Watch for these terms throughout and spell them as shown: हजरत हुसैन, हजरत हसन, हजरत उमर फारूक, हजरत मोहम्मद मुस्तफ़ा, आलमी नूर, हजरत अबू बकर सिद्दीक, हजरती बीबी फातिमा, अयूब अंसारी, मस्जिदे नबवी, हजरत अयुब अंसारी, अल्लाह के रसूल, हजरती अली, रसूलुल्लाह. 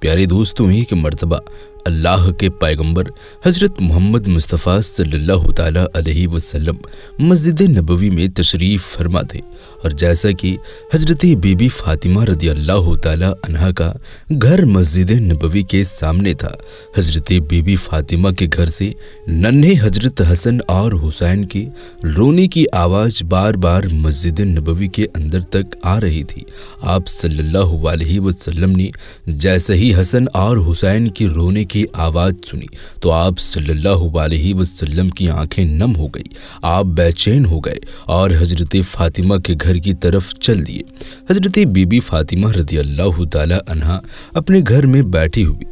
प्यारे दोस्तों, एक मर्तबा अल्लाह के पैगंबर हजरत मोहम्मद मुस्तफ़ा सल्लल्लाहु ताला अलैहि वसल्लम मस्जिदे नबवी में तशरीफ़ फरमा थे और जैसा कि हजरती बीबी फातिमा रदियल्लाहु ताला अन्हा का घर मस्जिदे नबवी के सामने था, हजरती बीबी फातिमा के घर से नन्हे हजरत हसन और हुसैन के रोने की आवाज़ बार बार मस्जिदे नबवी के अंदर तक आ रही थी। आप सल्लल्लाहु अलैहि वसल्लम ने जैसे ही हसन और हुसैन के रोने की आवाज़ सुनी तो आप सल्लल्लाहु अलैहि वसल्लम की आंखें नम हो गई, आप बेचैन हो गए और हजरत फातिमा के घर की तरफ चल दिए। हजरत बीबी फातिमा रदियल्लाहु ताला अन्हा अपने घर में बैठी हुई।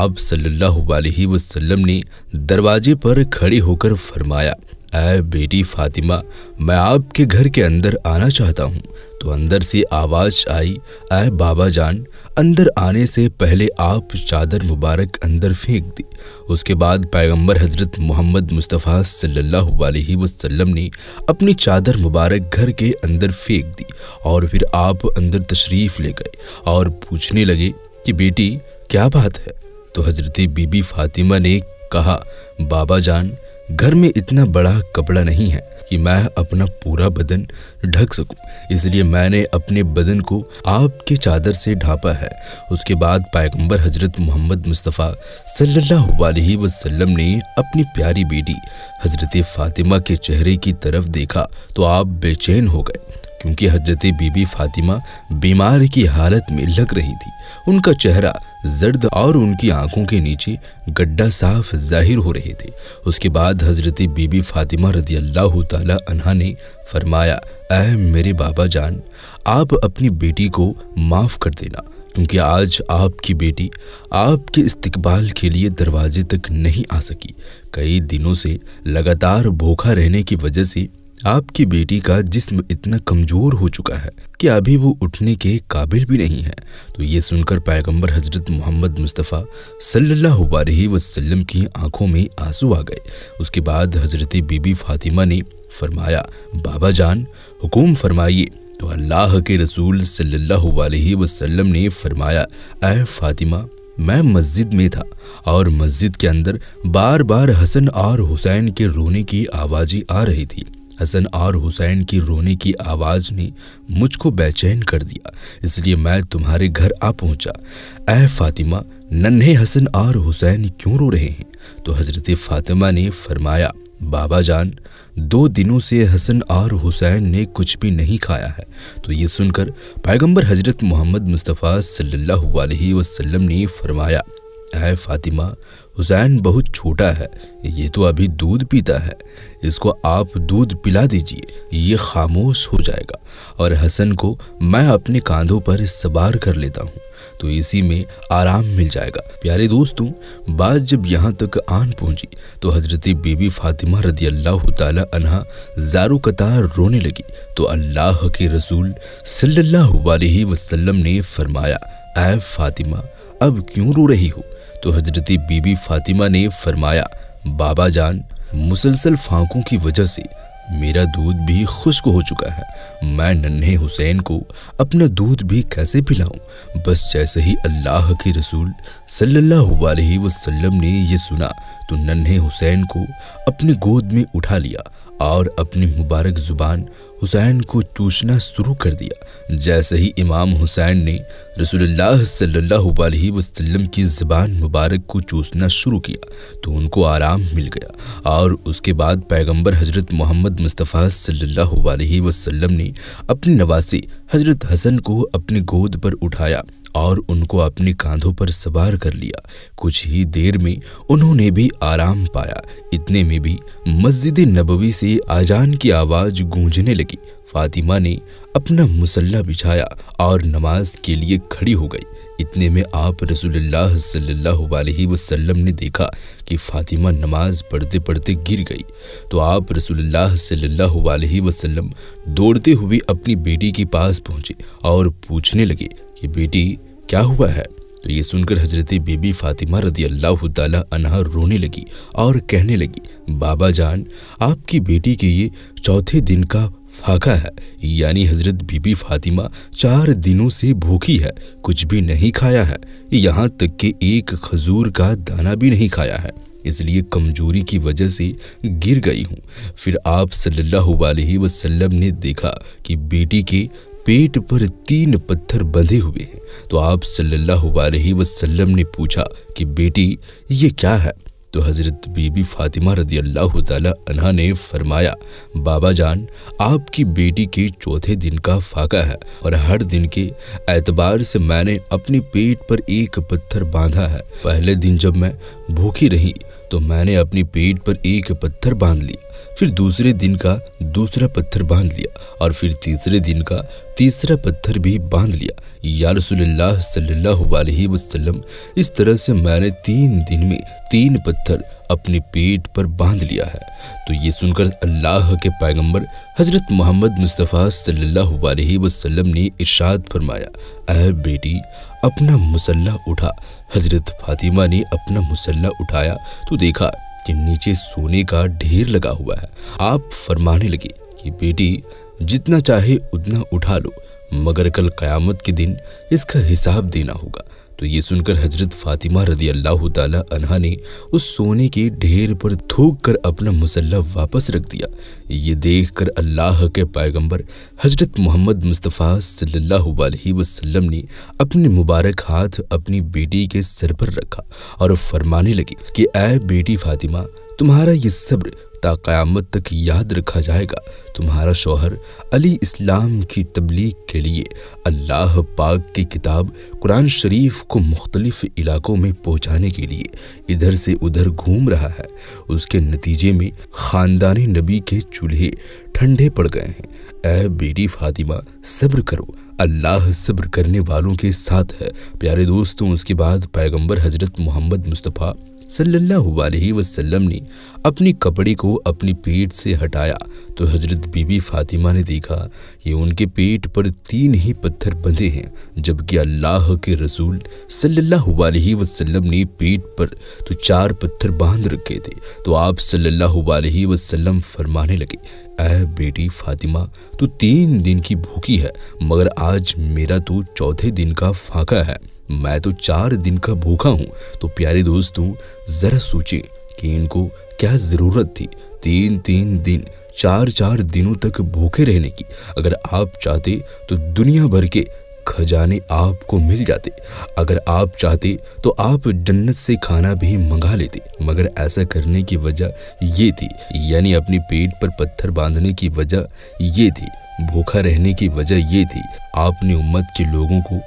आप सल्लल्लाहु अलैहि वसल्लम ने दरवाजे पर खड़े होकर फरमाया, ऐ बेटी फातिमा, मैं आपके घर के अंदर आना चाहता हूँ। तो अंदर से आवाज़ आई, ऐ बाबा जान, अंदर आने से पहले आप चादर मुबारक अंदर फेंक दी। उसके बाद पैगंबर हजरत मोहम्मद मुस्तफ़ा सल्लल्लाहु अलैहि वसल्लम ने अपनी चादर मुबारक घर के अंदर फेंक दी और फिर आप अंदर तशरीफ़ ले गए और पूछने लगे कि बेटी क्या बात है। तो हजरती बीबी फातिमा ने कहा, बाबा जान, घर में इतना बड़ा कपड़ा नहीं है कि मैं अपना पूरा बदन ढक सकूं, इसलिए मैंने अपने बदन को आपके चादर से ढांपा है। उसके बाद पैगंबर हजरत मोहम्मद मुस्तफ़ा सल्लल्लाहु अलैहि वसल्लम ने अपनी प्यारी बेटी हजरत फातिमा के चेहरे की तरफ देखा तो आप बेचैन हो गए, क्योंकि हजरत बीबी फातिमा बीमार की हालत में लग रही थी। उनका चेहरा जर्द और उनकी आंखों के नीचे गड्ढा साफ जाहिर हो रहे थे। उसके बाद हजरत बीबी फातिमा रदियल्लाहु ताला अन्हा ने फरमाया, ऐ मेरे बाबा जान, आप अपनी बेटी को माफ़ कर देना, क्योंकि आज आपकी बेटी आपके इस्तकबाल के लिए दरवाजे तक नहीं आ सकी। कई दिनों से लगातार भूखा रहने की वजह से आपकी बेटी का जिस्म इतना कमज़ोर हो चुका है कि अभी वो उठने के काबिल भी नहीं है। तो ये सुनकर पैगंबर हजरत मोहम्मद मुस्तफ़ा सल्लल्लाहु अलैहि वसल्लम की आंखों में आंसू आ गए। उसके बाद हजरत बीबी फातिमा ने फरमाया, बाबा जान, हुकुम फरमाइए। तो अल्लाह के रसूल सल्लल्लाहु अलैहि वसल्लम ने फरमाया, ऐ फातिमा, मैं मस्जिद में था और मस्जिद के अंदर बार बार हसन और हुसैन के रोने की आवाज़ें आ रही थी। हसन और हुसैन की रोने की आवाज़ ने मुझको बेचैन कर दिया, इसलिए मैं तुम्हारे घर आ पहुंचा। ऐ फातिमा, नन्हे हसन और हुसैन क्यों रो रहे हैं? तो हजरत फातिमा ने फरमाया, बाबा जान, 2 दिनों से हसन और हुसैन ने कुछ भी नहीं खाया है। तो ये सुनकर पैगंबर हजरत मोहम्मद मुस्तफ़ा सल्लल्लाहु अलैहि वसल्लम ने फरमाया, ऐ फातिमा, हुसैन बहुत छोटा है, ये तो अभी दूध पीता है, इसको आप दूध पिला दीजिए, ये खामोश हो जाएगा, और हसन को मैं अपने कांधों पर सवार कर लेता हूँ, तो इसी में आराम मिल जाएगा। प्यारे दोस्तों, बात जब यहाँ तक आन पहुँची तो हजरत बीबी फातिमा रदियल्लाहु ताला अन्हा ज़ारो कतार रोने लगी। तो अल्लाह के रसूल सल्लल्लाहु अलैहि वसल्लम ने फरमाया, ऐ फातिमा, अब क्यों रो रही हो? तो हजरती बीबी फातिमा ने फरमाया, बाबा जान, मुसलसल फांकों की वजह से मेरा दूध भी खुश्क हो चुका है, मैं नन्हे हुसैन को अपना दूध भी कैसे पिलाऊं? बस जैसे ही अल्लाह के रसूल सल्लल्लाहु अलैहि वसल्लम ने ये सुना तो नन्हे हुसैन को अपने गोद में उठा लिया और अपनी मुबारक ज़ुबान हुसैन को चूसना शुरू कर दिया। जैसे ही इमाम हुसैन ने रसूलुल्लाह सल्लल्लाहु अलैहि वसल्लम की ज़ुबान मुबारक को चूसना शुरू किया तो उनको आराम मिल गया। और उसके बाद पैगंबर हजरत मोहम्मद मुस्तफ़ा सल्लल्लाहु अलैहि वसल्लम ने अपने नवासे हजरत हसन को अपनी गोद पर उठाया और उनको अपने कांधों पर सवार कर लिया। कुछ ही देर में उन्होंने भी आराम पाया। इतने में भी मस्जिद नबवी से आजान की आवाज़ गूंजने लगी। फातिमा ने अपना मुसल्ला बिछाया और नमाज के लिए खड़ी हो गई। इतने में आप रसूलुल्लाह सल्लल्लाहु अलैहि वसल्लम ने देखा कि फातिमा नमाज पढ़ते पढ़ते गिर गई। तो आप रसूलुल्लाह सल्लल्लाहु अलैहि वसल्लम दौड़ते हुए अपनी बेटी के पास पहुँचे और पूछने लगे कि बेटी क्या हुआ है? तो ये सुनकर हजरत बीबी फातिमा रदियल्लाहु ताला अन्हा रोने लगी और कहने लगी, बाबा जान, आपकी बेटी के ये चौथे दिन का फाका है, यानी हजरत बीबी फातिमा 4 दिनों से भूखी है, कुछ भी नहीं खाया है, यहाँ तक कि एक खजूर का दाना भी नहीं खाया है, इसलिए कमजोरी की वजह से गिर गई हूँ। फिर आप सल्लल्लाहु अलैहि वसल्लम ने देखा कि बेटी के पेट पर 3 पत्थर बंधे हुए हैं, तो आप सल्लल्लाहु अलैहि वसल्लम ने पूछा कि बेटी ये क्या है, तो हज़रत बीबी फातिमा रदियल्लाहु ताला अन्हा ने फरमाया, बाबा जान आपकी बेटी के 4थे दिन का फाका है और हर दिन के एतबार से मैंने अपने पेट पर 1 पत्थर बांधा है। पहले दिन जब मैं भूखी रही तो मैंने अपने पेट पर 1 पत्थर बांध लिया, फिर दूसरे दिन का 2रा पत्थर बांध लिया और फिर तीसरे दिन का 3रा पत्थर भी बांध लिया। या रसूलुल्लाह सल्लल्लाहु अलैहि वसल्लम, इस तरह से मैंने 3 दिन में 3 पत्थर अपने पेट पर बांध लिया है। तो ये सुनकर अल्लाह के पैगंबर हजरत मोहम्मद मुस्तफ़ा सल्लल्लाहु अलैहि वसल्लम ने इरशाद फरमाया, ऐ बेटी अपना मुसल्ला उठा। हजरत फातिमा ने अपना मुसल्ला उठाया तो देखा कि नीचे सोने का ढेर लगा हुआ है। आप फरमाने लगे कि बेटी जितना चाहे उतना उठा लो, मगर कल क़यामत के दिन इसका हिसाब देना होगा। तो ये सुनकर हजरत फातिमा रदियल्लाहु ताला अन्हा ने उस सोने के ढेर पर थूक कर अपना मुसल्ला वापस रख दिया। ये देखकर अल्लाह के पैगंबर हजरत मोहम्मद मुस्तफ़ा सल्लल्लाहु अलैहि वसल्लम ने अपने मुबारक हाथ अपनी बेटी के सर पर रखा और फरमाने लगे कि ऐ बेटी फातिमा, तुम्हारा ये सब्र ता क़यामत तक याद रखा जाएगा। तुम्हारा शौहर अली इस्लाम की तबलीग के लिए अल्लाह पाक की किताब कुरान शरीफ को मुख्तलिफ़ इलाक़ों में पहुँचाने के लिए इधर से उधर घूम रहा है। उसके नतीजे में ख़ानदान नबी के चूल्हे ठंडे पड़ गए हैं। ऐ बेटी फातिमा सब्र करो, अल्लाह सब्र करने वालों के साथ है। प्यारे दोस्तों, उसके बाद पैगम्बर हज़रत मोहम्मद मुस्तफ़ा सल्लल्लाहु अलैहि वसल्लम ने अपने कपड़े को अपने पेट से हटाया तो हजरत बीबी फातिमा ने देखा कि उनके पेट पर 3 ही पत्थर बंधे हैं, जबकि अल्लाह के रसूल सल्लल्लाहु अलैहि वसल्लम ने पेट पर तो 4 पत्थर बांध रखे थे। तो आप सल्लल्लाहु अलैहि वसल्लम फरमाने लगे, ऐ बेटी फातिमा, तू 3 दिन की भूखी है, मगर आज मेरा तो 4थे दिन का फाका है, मैं तो 4 दिन का भूखा हूँ। तो प्यारे दोस्तों, ज़रा सोचें कि इनको क्या ज़रूरत थी 3-3 दिन 4-4 दिनों तक भूखे रहने की। अगर आप चाहते तो दुनिया भर के खजाने आपको मिल जाते, अगर आप चाहते तो आप जन्नत से खाना भी मंगा लेते, मगर ऐसा करने की वजह ये थी, यानी अपने पेट पर पत्थर बांधने की वजह ये थी, भूखा रहने की वजह ये थी, आपने उम्मत के लोगों को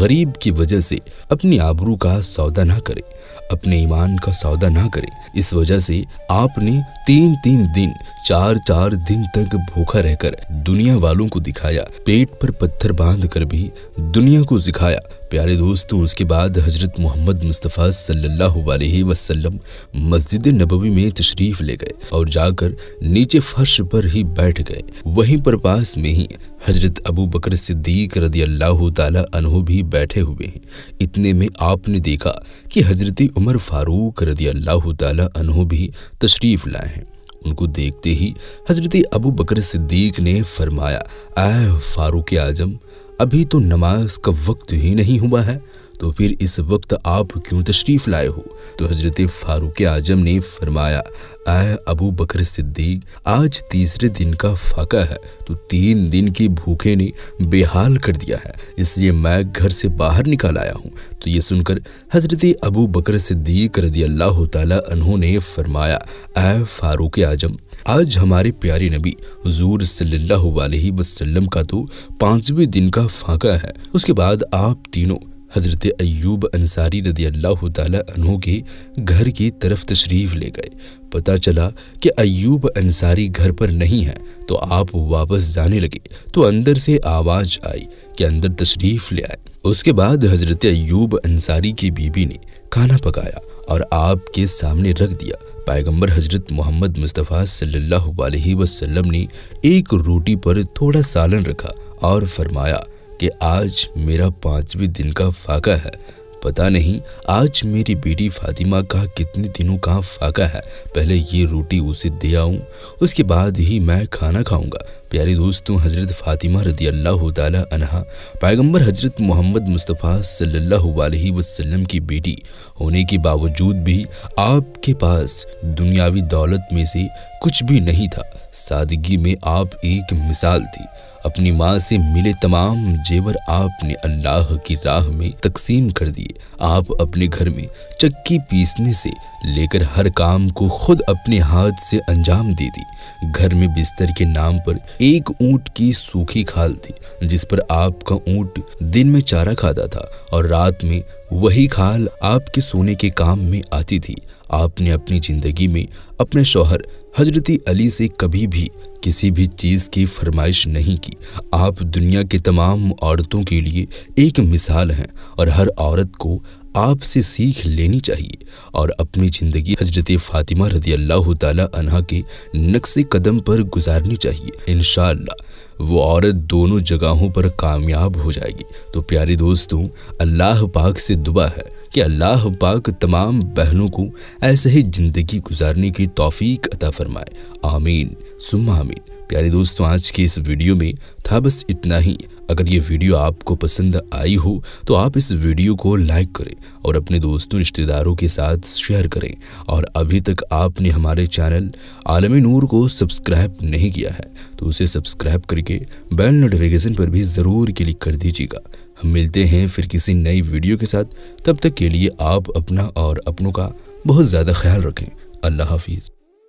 गरीब की वजह से अपनी आबरू का सौदा ना करें, अपने ईमान का सौदा ना करें। इस वजह से आपने 3-3 दिन 4-4 दिन तक भूखा रहकर दुनिया वालों को दिखाया, पेट पर पत्थर बांधकर भी दुनिया को सिखाया। प्यारे दोस्तों, उसके बाद हजरत मोहम्मद मुस्तफ़ा सल्लल्लाहु अलैहि वसल्लम मस्जिदे नबवी में तशरीफ़ ले गए और जाकर नीचे फर्श पर ही बैठ गए। वहीं पर पास में ही हजरत अबू बकर सिद्दीक रदियल्लाहु ताला अन्हु भी बैठे हुए हैं। इतने में आपने देखा कि हजरत उमर फारूक रदियल्लाहु ताला अन्हु भी तशरीफ़ लाए हैं। उनको देखते ही हजरत अबू बकर सिद्दीक ने फरमाया, आह फारूक आजम, अभी तो नमाज का वक्त ही नहीं हुआ है, तो फिर इस वक्त आप क्यों तशरीफ़ लाए हो? तो हजरत फारूक आजम ने फरमाया, आए अबू बकर सिद्दीक, आज 3रे दिन का फाका है, तो 3 दिन की भूखे ने बेहाल कर दिया है, इसलिए मैं घर से बाहर निकाल आया हूँ। तो ये सुनकर हजरत अबू बकर सिद्दीक रदियल्लाहु ताला अन्हु ने फरमाया, आए फारूक आजम, आज हमारे प्यारे नबी हुजूर सल्लल्लाहु अलैहि वसल्लम का तो 5वें दिन का फाका है। उसके बाद आप तीनों हजरत अयुब अंसारी रदियल्लाहु ताला अन्हु के घर की तरफ तशरीफ़ ले गए। पता चला कि अयूब अंसारी घर पर नहीं है, तो आप वापस जाने लगे तो अंदर से आवाज़ आई कि अंदर तशरीफ़ ले आए। उसके बाद हजरत अयूब अंसारी की बीबी ने खाना पकाया और आपके सामने रख दिया। पैगंबर हजरत मोहम्मद मुस्तफ़ा सल्लल्लाहु अलैहि वसल्लम ने एक रोटी पर थोड़ा सालन रखा और फरमाया कि आज मेरा 5वें दिन का फाका है, पता नहीं आज मेरी बीवी फातिमा का कितने दिनों का फाका है। पहले ये रोटी उसे दे आऊँ, उसके बाद ही मैं खाना खाऊंगा। प्यारे दोस्तों, हजरत फातिमा रदी अल्लाह ताला अन्हा पैगम्बर हजरत मोहम्मद मुस्तफ़ा सल्लल्लाहु अलैहि वसल्लम की बेटी होने के बावजूद भी आपके पास दुनियावी दौलत में से कुछ भी नहीं था। सादगी में आप एक मिसाल थी। अपनी माँ से मिले तमाम जेवर आपने अल्लाह की राह में तकसीम कर दिए। आप अपने घर में चक्की पीसने से लेकर हर काम को खुद अपने हाथ से अंजाम दे दी। घर में बिस्तर के नाम पर एक ऊंट की सूखी खाल थी, जिस पर आपका ऊंट दिन में चारा खाता था और रात में वही खाल आपके सोने के काम में आती थी। आपने अपनी जिंदगी में अपने शौहर हजरती अली से कभी भी किसी भी चीज़ की फरमाइश नहीं की। आप दुनिया के तमाम औरतों के लिए एक मिसाल हैं और हर औरत को आपसे सीख लेनी चाहिए और अपनी ज़िंदगी हजरत फातिमा रज़ी अल्लाह ताला अन्हा के नक्शे कदम पर गुजारनी चाहिए। इंशाअल्लाह वो औरत दोनों जगहों पर कामयाब हो जाएगी। तो प्यारे दोस्तों, अल्लाह पाक से दुआ है कि अल्लाह पाक तमाम बहनों को ऐसे ही ज़िंदगी गुजारने की तौफीक अता फरमाए। आमीन सुम्मा आमीन। प्यारे दोस्तों, आज के इस वीडियो में था बस इतना ही। अगर ये वीडियो आपको पसंद आई हो तो आप इस वीडियो को लाइक करें और अपने दोस्तों रिश्तेदारों के साथ शेयर करें। और अभी तक आपने हमारे चैनल आलमी नूर को सब्सक्राइब नहीं किया है तो उसे सब्सक्राइब करके बेल नोटिफिकेशन पर भी ज़रूर क्लिक कर दीजिएगा। हम मिलते हैं फिर किसी नई वीडियो के साथ। तब तक के लिए आप अपना और अपनों का बहुत ज़्यादा ख्याल रखें। अल्लाह हाफिज़।